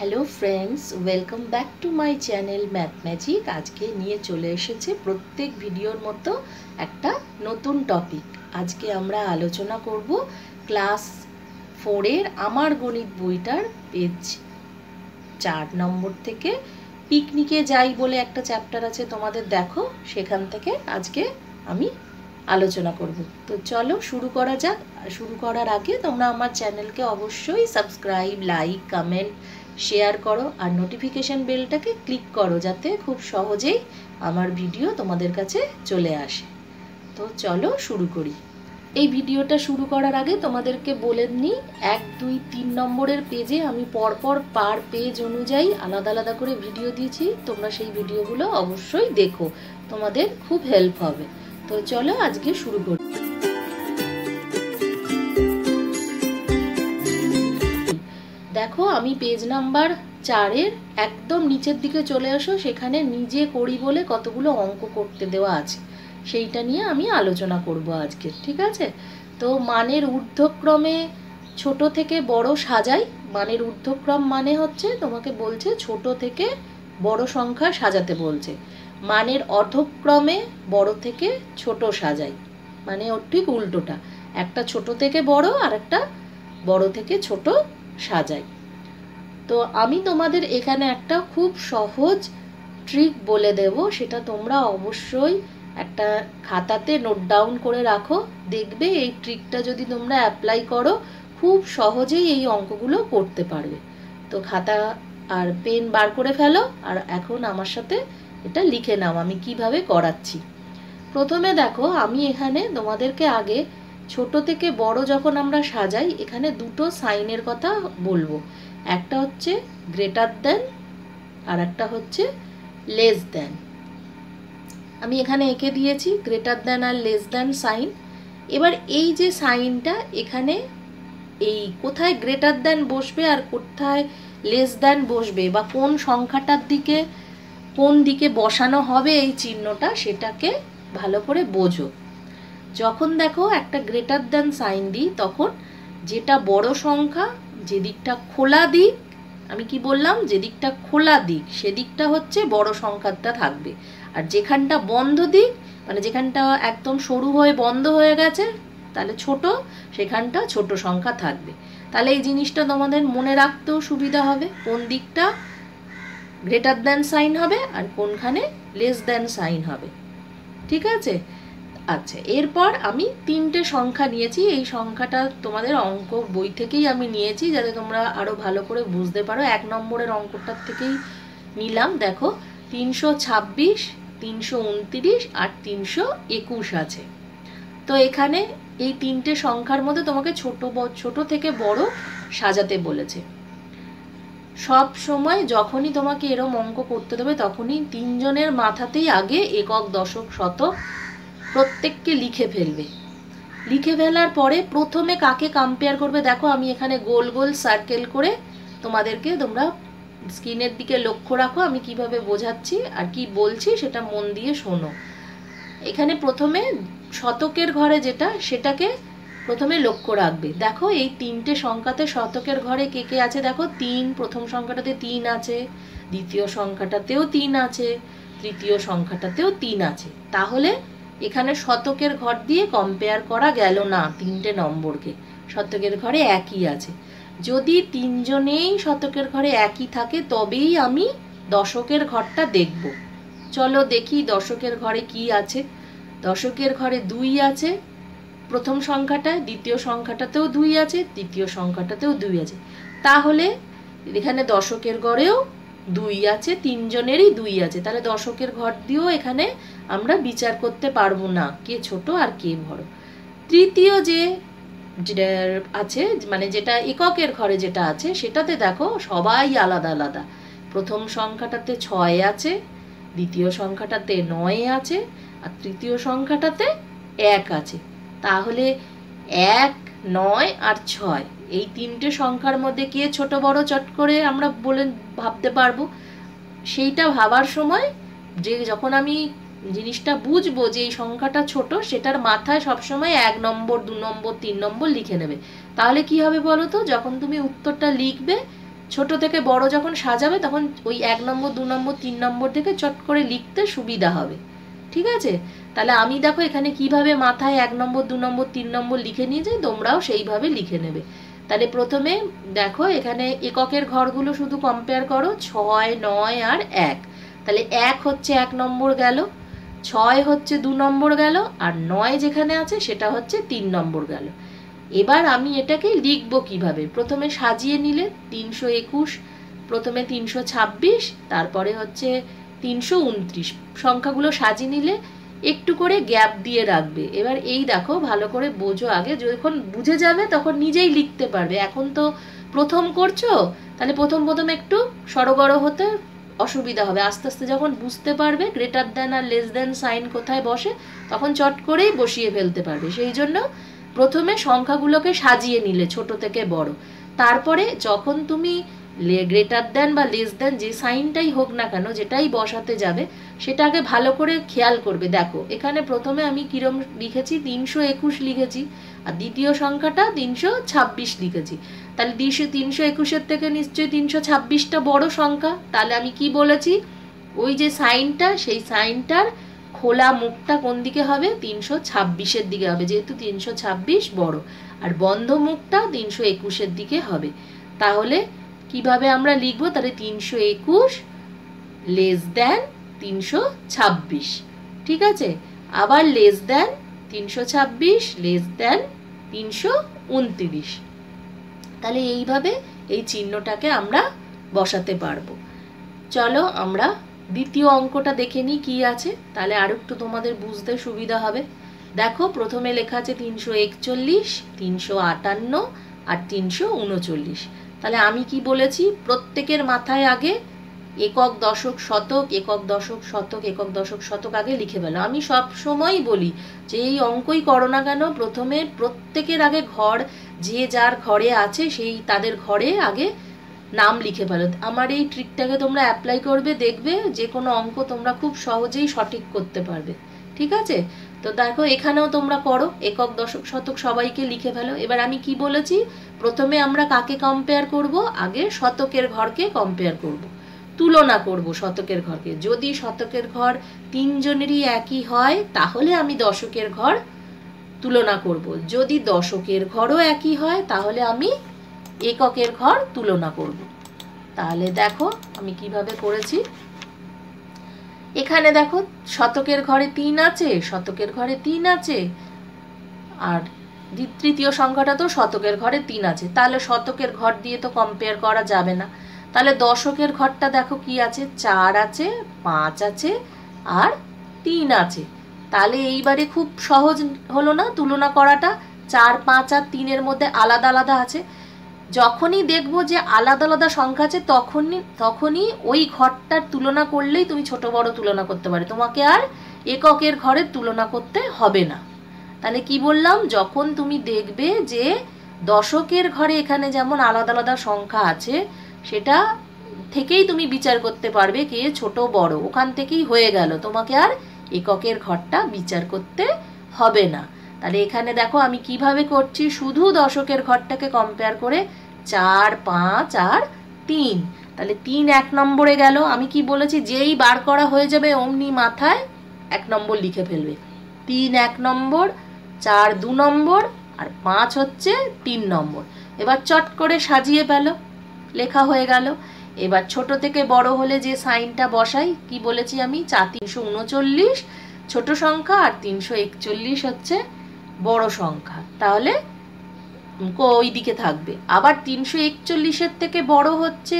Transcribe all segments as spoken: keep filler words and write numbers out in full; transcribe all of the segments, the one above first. Hello friends welcome back to my channel math magic. आज के निये चले एसेछे प्रत्येक भिडियोर मतो एकटा नतून टपिक। आज के आमरा आलोचना करब क्लास फोरेर आमार गणित बोईटार पेज चार नम्बर थेके पिकनिके जाई बोले एकटा चैप्टार आछे, तोमादेर देखो सेखान थेके आज के आमी आलोचना करब। तो चलो शुरू करा जाक। शुरू करार आगे तोमरा आमार चैनलके अवश्यई सबस्क्राइब लाइक कमेंट शेयर करो और नोटिफिकेशन बेलटा के क्लिक करो जाते खूब सहजेई आमार भिडियो तोमादेर काछे चले आसे। तो चलो शुरू करी। ए भिडियोटा शुरू करार आगे तोमादेरके बोले नी एक दुई तीन नम्बरेर पेजे आमी परपर पार पेज अनुयायी आलादा आलादा करे भिडियो दिएछि, तोमरा सेई भिडियोगुलो अवश्यई देखो, तोमादेर खूब हेल्प होबे। तो चलो आजके शुरू करी। देखो आमी पेज नम्बर चारेर एकदम नीचेर दिके चले आसो, सेखाने निजे करी बोले कतगुलो अंक करते देवा आछे सेइटा निये आमी आलोचना करब आजके, ठीक आछे। तो मानेर ऊर्ध्वक्रमे छोटो थेके बड़ो सजाई। मानेर ऊर्ध्वक्रम माने होच्छे तोमाके बोलछे छोटो थेके बड़ो संख्या सजाते बोलछे। मानेर अर्धक्रमे बड़ो थेके छोटो सजाई माने ओर ठीक उल्टोटा, एकटा छोटो थेके बड़ो आर एकटा बड़ो थेके छोटो सजाई। तो आमी तोमादेर एखाने एकटा खूब सहज ट्रिक बोले देव, सेटा तोमरा अवश्यई एकटा खाताते नोट डाउन करे राखो। देखबे एई ट्रिकटा जोदि तोमरा अप्लाई करो खूब सहजेई एई अंकगुलो करते पारबे। तो खाता आर पेन बार करे फेलो आर एखोन आमार साथे एटा लिखे नाओ आमी किभाबे कराच्छि। प्रथमे देखो आमी एखाने तोमादेरके आगे छोटो थेके बड़ो जखन आमरा सजाई एखाने दुटो साइनेर कथा बोलबो, एकटा होच्छे ग्रेटार दैन आर एकटा होच्छे लेस दैन। आमी एखाने एके दिएछि ग्रेटार दैन आर लेस दैन साइन। एबार एई जे साइनटा एखाने एई कोथाय ग्रेटार दैन बसबे आर कोथाय लेस दैन बसबे बा कोन संख्याटार दिके कोन दिके बसानो होबे एई चिह्नटा सेटाके भालो करे बोझो। যখন দেখো একটা গ্রেটার দ্যান সাইন দিই তখন যেটা বড় সংখ্যা যে দিকটা খোলা দিক, আমি কি বললাম যে দিকটা খোলা দিক সেদিকটা হচ্ছে বড় সংখ্যাটা থাকবে, আর যেখানটা বন্ধ দিক মানে যেখানটা একদম সরু হয়ে বন্ধ হয়ে গেছে তাহলে ছোট, সেখানটা ছোট সংখ্যা থাকবে। তাহলে এই জিনিসটা তোমাদের মনে রাখতেও সুবিধা হবে কোন দিকটা গ্রেটার দ্যান সাইন হবে আর কোনখানে লেস দ্যান সাইন হবে, ঠিক আছে। আচ্ছা এরপর আমি তিনটে সংখ্যা নিয়েছি, এই সংখ্যাটা তোমাদের অঙ্ক বই থেকেই আমি নিয়েছি যাতে তোমরা আরও ভালো করে বুঝতে পারো। এক নম্বরের অঙ্কটার থেকেই নিলাম। দেখো তিনশো ছাব্বিশ তিনশো উনত্রিশ আর তিনশো একুশ আছে। তো এখানে এই তিনটে সংখ্যার মধ্যে তোমাকে ছোট ছোট থেকে বড় সাজাতে বলেছে। সব সময় যখনই তোমাকে এরম অঙ্ক করতে দেবে তখনই তিনজনের মাথাতেই আগে একক দশক শতক प्रत्येक के लिखे फेलबे। लिखे फेलार परे प्रथमे काके कम्पेयर करबे देखो आमी एखाने गोल गोल सार्केल करे तोमादेरके तोमरा स्क्रिनेर दिके लक्ष्य राखो आमी किभाबे बोझाच्छि आर कि बोलछि सेटा मन दिये शोनो। एखाने प्रथमे शतकेर घरे जेटा सेटाके प्रथमे लक्ष्य राखबे। देखो एई तीनटे संख्याते शतकेर घरे के के आछे, देखो तीन प्रथम संख्याटाते तीन आछे, द्वितीय संख्याटातेओ तीन आछे, तृतीय संख्याटातेओ तीन आछे। ताहले एखाने शतकेर घर दिए कम्पेयर करा गेल ना, तीनटे नम्बर के शतकेर घरे एकई आछे। जोदि तीनजनेई शतकेर घरे एकई थाके तबेई आमी दशकेर घरटा देखबो। चलो देखी दशकेर घरे कि आछे। दशकेर घरे दुई आछे प्रथम संख्याटाय, द्वितीय संख्याटातेओ दुई आछे, तृतीय संख्याटातेओ दुई आछे। ताहले एखाने दशकेर घरेओ दुई आछे, तीनजनेरई दुई आछे। ताहले दशकेर घर दिएओ एखाने আমরা বিচার করতে পারবো না কে ছোট আর কে বড়। তৃতীয় যে আছে মানে যেটা এককের ঘরে যেটা আছে সেটাতে দেখো সবাই আলাদা আলাদা। প্রথম সংখ্যাটাতে ছয় আছে, দ্বিতীয় সংখ্যাটাতে নয় আছে আর তৃতীয় সংখ্যাটাতে এক আছে। তাহলে এক নয় আর ছয় এই তিনটে সংখ্যার মধ্যে কে ছোট বড় চট করে আমরা বলে ভাবতে পারবো। সেইটা ভাবার সময় যে যখন আমি जिनिसटा बुझबो जे संख्याटा छोटो सेटार माथाय सब समय एक नम्बर दो नम्बर तीन नम्बर लिखे नेबे। ताहले कि होबे बोलो तो, जखन तुमी उत्तरटा लिखबे ছোট থেকে বড় যখন সাজাবে তখন ওই এক নম্বর দু নম্বর তিন নম্বর থেকে চট করে লিখতে সুবিধা হবে। ঠিক আছে, তাহলে আমি দেখো এখানে কিভাবে মাথায় এক নম্বর দু নম্বর তিন নম্বর লিখে নিয়ে যাই, তোমরাও সেইভাবে লিখে নেবে। তাহলে প্রথমে দেখো এখানে এককের ঘরগুলো শুধু কম্পেয়ার করো, ছয় নয় আর এক। তাহলে এক হচ্ছে এক নম্বর গেল, ছয় হচ্ছে দু নম্বর গেল, আর নয় যেখানে আছে সেটা হচ্ছে তিন নম্বর গেল। এবার আমি এটাকে লিখব কিভাবে, প্রথমে সাজিয়ে নিলে তিনশো একুশ, প্রথমে তিনশো ছাব্বিশ, তারপরে হচ্ছে তিনশো উনত্রিশ, সংখ্যাগুলো সাজিয়ে নিলে একটু করে গ্যাপ দিয়ে রাখবে। এবার এই দেখো ভালো করে বোঝো, আগে যখন বুঝে যাবে তখন নিজেই লিখতে পারবে। এখন তো প্রথম করছো, তাহলে প্রথম প্রথম একটু সরগড় হতে অসুবিধা হবে, আস্তে আস্তে যখন বুঝতে পারবে গ্রেটার দ্যান আর লেস দ্যান সাইন কোথায় বসে তখন চট করেই বসিয়ে ফেলতে পারবে। সেই জন্য প্রথমে সংখ্যাগুলোকে সাজিয়ে নিলে ছোট থেকে বড়, তারপরে যখন তুমি গ্রেটার দ্যান বা লেস দ্যান যে সাইনটাই হোক না কেন যেটাই বসাতে যাবে সেটাকে ভালো করে খেয়াল করবে। দেখো এখানে প্রথমে আমি কিরম লিখেছি, তিনশো একুশ লিখেছি, আর দ্বিতীয় সংখ্যাটা তিনশো ছাব্বিশ লিখেছি। তাহলে দুশো তিনশো একুশের থেকে নিশ্চয়ই তিনশো ছাব্বিশটা বড় সংখ্যা, তাহলে আমি কি বলেছি ওই যে সাইনটা সেই সাইনটার খোলা মুখটা কোন দিকে হবে, তিনশো ছাব্বিশের দিকে হবে, যেহেতু তিনশো ছাব্বিশ বড়, আর বন্ধ মুখটা তিনশো একুশের দিকে হবে। তাহলে কিভাবে আমরা লিখবো, তাহলে তিনশো একুশ লেস দেন তিনশো ছাব্বিশ, ঠিক আছে, আবার লেস দেন তিনশো ছাব্বিশ লেস দেন তিনশো উনত্রিশ। তাহলে এইভাবে এই চিহ্নটাকে আমরা বসাতে পারবো। চলো আমরা দ্বিতীয় অঙ্কটা দেখে নিই কী আছে, তাহলে আর একটু তোমাদের বুঝতে সুবিধা হবে। দেখো প্রথমে লেখা আছে তিনশো একচল্লিশ, তিনশো আটান্ন আর তিনশো উনচল্লিশ। তাহলে আমি কি বলেছি, প্রত্যেকের মাথায় আগে একক দশক শতক একক দশক শতক একক দশক শতক আগে লিখে ফেলো। আমি সব সময়ই বলি যে এই অঙ্কই করো না কেন প্রথমে প্রত্যেকের আগে ঘর, যে যার ঘরে আছে সেই তাদের ঘরে আগে নাম লিখে ফেলো। আমার এই ট্রিকটাকে তোমরা অ্যাপ্লাই করবে, দেখবে যে কোনো অঙ্ক তোমরা খুব সহজেই সঠিক করতে পারবে। ঠিক আছে, তো দেখো এখানেও তোমরা করো, একক দশক শতক সবাইকে লিখে ফেলো। এবার আমি কি বলেছি, প্রথমে আমরা কাকে কম্পেয়ার করব, আগে শতকের ঘরকে কম্পেয়ার করব, তুলনা করব শতকের ঘরকে। যদি শতকের ঘর তিনজনেরই একই হয় তাহলে আমি দশকের ঘর তুলনা করব, যদি দশকের ঘরও একই হয় তাহলে আমি এককের ঘর তুলনা করব। তাহলে দেখো আমি কিভাবে করেছি, এখানে দেখো শতকের ঘরে তিন আছে, শতকের ঘরে তিন আছে, আর তৃতীয় সংখ্যাটা তো শতকের ঘরে তিন আছে, তাহলে শতকের ঘর দিয়ে তো কম্পেয়ার করা যাবে না। তাহলে দশকের ঘরটা দেখো কি আছে, চার আছে, পাঁচ আছে আর তিন আছে। তাহলে এইবারে খুব সহজ হলো না তুলনা করাটা, চার পাঁচ আর তিনের মধ্যে আলাদা আলাদা আছে। যখনই দেখবো যে আলাদা আলাদা সংখ্যা আছে তখনই তখনই ওই ঘরটার তুলনা করলেই তুমি ছোট বড় তুলনা করতে পারো, তোমাকে আর এককের ঘরের তুলনা করতে হবে না। তাহলে কি বললাম, যখন তুমি দেখবে যে দশকের ঘরে এখানে যেমন আলাদা আলাদা সংখ্যা আছে সেটা থেকেই তুমি বিচার করতে পারবে কে ছোট বড়, ওখান থেকেই হয়ে গেল, তোমাকে আর এককের ঘরটা বিচার করতে হবে না। তাহলে এখানে দেখো আমি কিভাবে করছি, শুধু দশকের ঘরটাকে কম্পেয়ার করে চার পাঁচ আর তিন। তাহলে তিন এক নম্বরে গেল, আমি কি বলেছি যেই বার করা হয়ে যাবে অমনি মাথায় এক নম্বর লিখে ফেলবে, তিন এক নম্বর, চার দু নম্বর আর পাঁচ হচ্ছে তিন নম্বর। এবার চট করে সাজিয়ে পেল, লেখা হয়ে গেল। এবার ছোট থেকে বড় হলে যে সাইনটা বসাই, কি বলেছি আমি, চার তিনশো উনচল্লিশ ছোট সংখ্যা আর তিনশো একচল্লিশ হচ্ছে বড় সংখ্যা, তাহলে ওই দিকে থাকবে। আবার তিনশো একচল্লিশের থেকে বড় হচ্ছে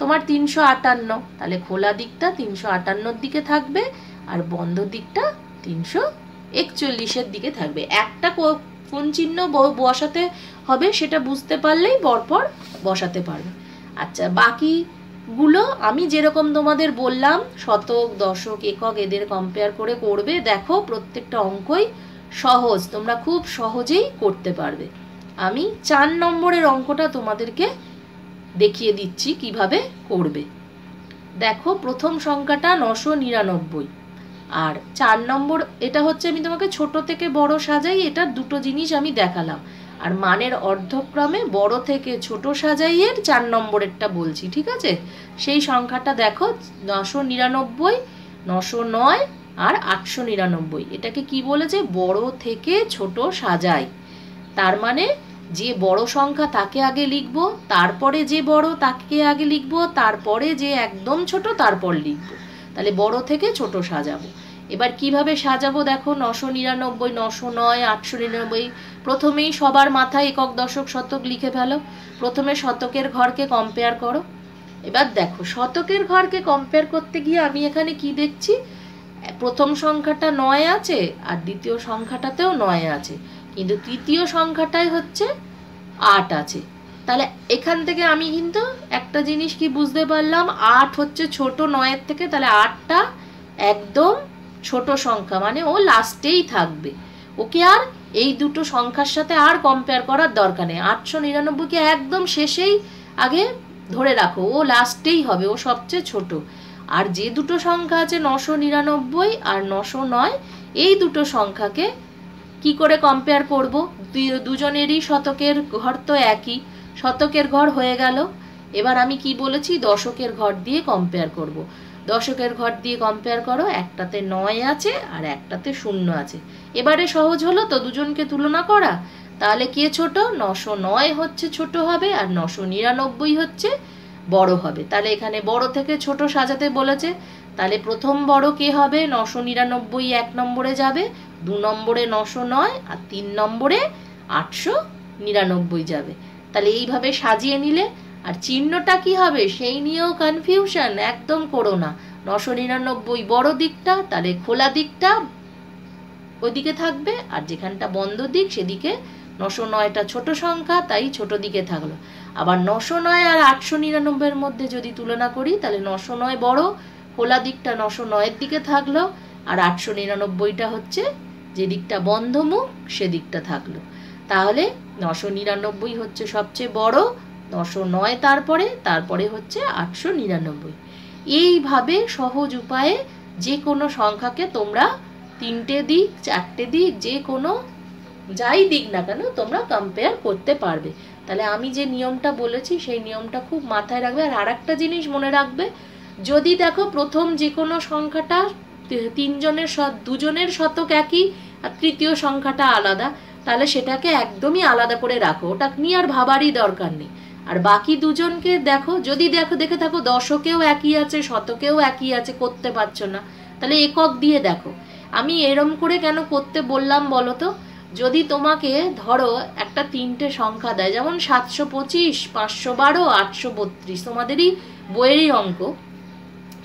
তোমার তিনশো আটান্ন, তাহলে খোলা দিকটা তিনশো আটান্নর দিকে থাকবে আর বন্ধ দিকটা তিনশো একচল্লিশের দিকে থাকবে। একটা কোন চিহ্ন বসাতে হবে সেটা বুঝতে পারলেই পরপর বসাতে পারবে। আচ্ছা বাকিগুলো আমি যেরকম তোমাদের বললাম শতক দশক একক এদের কম্পেয়ার করে করবে, দেখো প্রত্যেকটা অঙ্কই সহজ, তোমরা খুব সহজেই করতে পারবে। আমি চার নম্বরের অঙ্কটা তোমাদেরকে দেখিয়ে দিচ্ছি কিভাবে করবে। দেখো প্রথম সংখ্যাটা নশো নিরানব্বই, আর চার নম্বর এটা হচ্ছে আমি তোমাকে ছোট থেকে বড় সাজাই, এটা দুটো জিনিস আমি দেখালাম। और मानेर अर्धक्रमे बड़ो थेके छोटो सजाइएर चार नम्बरेरटा बोलছি ठीक আছে। সেই সংখ্যাটা দেখো নশো নিরানব্বই, নশো নয় আর আটশো নিরানব্বই। এটাকে কি বলেছে? বড় থেকে ছোট সাজাই। তার মানে যে বড় সংখ্যা তাকে আগে লিখব, তারপরে যে বড় তাকে আগে লিখব, তারপরে যে একদম ছোট তারপর লিখব। তাহলে বড় থেকে ছোট সাজাবো। এবার কিভাবে সাজাবো দেখো, নশো নিরানব্বই, নশো নয়, আটশো নিরানব্বই। প্রথমেই সবার মাথায় একক দশক শতক লিখে ফেলো। প্রথমে শতকের ঘরকে কম্পেয়ার করো। এবার দেখো শতকের ঘরকে কম্পেয়ার করতে গিয়ে আমি এখানে কি দেখছি, প্রথম সংখ্যাটা নয় আছে আর দ্বিতীয় সংখ্যাটাতেও নয় আছে, কিন্তু তৃতীয় সংখ্যাটাই হচ্ছে আট আছে। তাহলে এখান থেকে আমি কিন্তু একটা জিনিস কি বুঝতে পারলাম, আট হচ্ছে ছোট নয়ের থেকে, তাহলে আটটা একদম ছোট সংখ্যা, মানে ও লাস্টেই থাকবে। ওকে আর এই দুটো সংখ্যার সাথে আর কম্পেয়ার করার দরকার নেই। আটশো নিরানব্বইকে একদম শেষেই আগে ধরে রাখো, ও লাস্টেই হবে, ও সবচেয়ে ছোট। আর যে দুটো সংখ্যা আছে নশো নিরানব্বই আর নশো নয়, এই দুটো সংখ্যাকে কি করে কম্পেয়ার করব? দুজনেরই শতকের ঘর তো একই, শতকের ঘর হয়ে গেল। এবার আমি কি বলেছি, দশকের ঘর দিয়ে কম্পেয়ার করব। দশকের ঘর দিয়ে কম্পেয়ার করো, একটাতে নয় আছে আর একটাতে শূন্য আছে। এবারে সহজ হলো তো দুজনকে তুলনা করা। তাহলে কে ছোট? নশো নয় হচ্ছে ছোট হবে আর নশো নিরানব্বই হচ্ছে বড় হবে। তাহলে এখানে বড় থেকে ছোট সাজাতে বলেছে। তাহলে প্রথম বড় কে হবে? নশো নিরানব্বই এক নম্বরে যাবে, দু নম্বরে নশো নয় আর তিন নম্বরে আটশো নিরানব্বই যাবে। তাহলে এইভাবে সাজিয়ে নিলে। আর চিহ্নটা কি হবে সেই নিয়েও কনফিউশন একদম করো না। নশো নিরানব্বই বড় দিকটা, তাহলে খোলা দিকটা ওইদিকে থাকবে, আর যেখানটা বন্ধ দিক সেদিকে। নশো নয়টা ছোট সংখ্যা, তাই ছোট দিকে থাকলো। আবার নশো নয় আর আটশো নিরানব্বইয়ের মধ্যে যদি তুলনা করি, তাহলে নশো নয় বড়, খোলা দিকটা নশো নয়ের দিকে থাকলো, আর আটশো নিরানব্বইটা হচ্ছে যে দিকটা বন্ধ মুখ সেদিকটা থাকলো। তাহলে নশো নিরানব্বই হচ্ছে সবচেয়ে বড়, নশো নয় তারপরে, তারপরে হচ্ছে আটশো নিরানব্বই। এইভাবে সহজ উপায়ে যে কোনো সংখ্যাকে তোমরা তিনটে দিক চারটে দিক যে কোনো যাই দিক না কেন তোমরা কম্পেয়ার করতে পারবে। তাহলে আমি যে নিয়মটা বলেছি সেই নিয়মটা খুব মাথায় রাখবে। আর আর একটা জিনিস মনে রাখবে, যদি দেখো প্রথম যে কোনো সংখ্যাটা তিনজনের শত দুজনের শতক একই আর তৃতীয় সংখ্যাটা আলাদা, তাহলে সেটাকে একদমই আলাদা করে রাখো, ওটা নিয়ে আর ভাবারই দরকার নেই। আর বাকি দুজনকে দেখো, যদি দেখো দেখে থাকো দশকেও একই আছে শতকেও একই আছে, করতে পারছো না, তাহলে একক দিয়ে দেখো। আমি এরম করে কেন করতে বললাম বলো তো, যদি তোমাকে ধরো একটা তিনটে সংখ্যা দেয়, যেমন সাতশো পঁচিশ, পাঁচশো বারো, আটশো বত্রিশ, তোমাদেরই বইয়েরই অঙ্ক,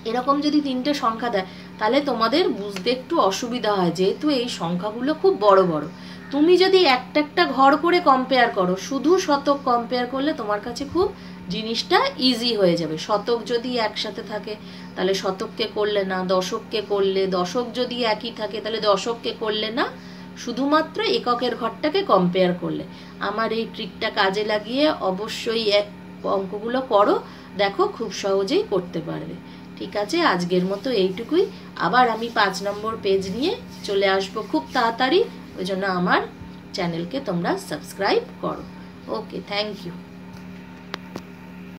এরকম যদি তিনটে সংখ্যা দেয় তাহলে তোমাদের বুঝতে একটু অসুবিধা হয়, যেহেতু এই সংখ্যাগুলো খুব বড় বড়। তুমি যদি একটা একটা ঘর করে কম্পেয়ার করো, শুধু শতক কম্পেয়ার করলে তোমার কাছে খুব জিনিসটা ইজি হয়ে যাবে। শতক যদি একসাথে থাকে তাহলে শতককে করলে না, দশককে করলে, দশক যদি একই থাকে তাহলে দশককে করলে না, শুধুমাত্র এককের ঘরটাকে কম্পেয়ার করলে। আমার এই ট্রিকটা কাজে লাগিয়ে অবশ্যই এক অঙ্কগুলো করো, দেখো খুব সহজেই করতে পারবে। ঠিক আছে, আজকের মতো এইটুকুই। আবার আমি পাঁচ নম্বর পেজ নিয়ে চলে আসবো খুব তাড়াতাড়ি, ওই জন্য আমার চ্যানেলকে তোমরা সাবস্ক্রাইব করো। Okay, thank you.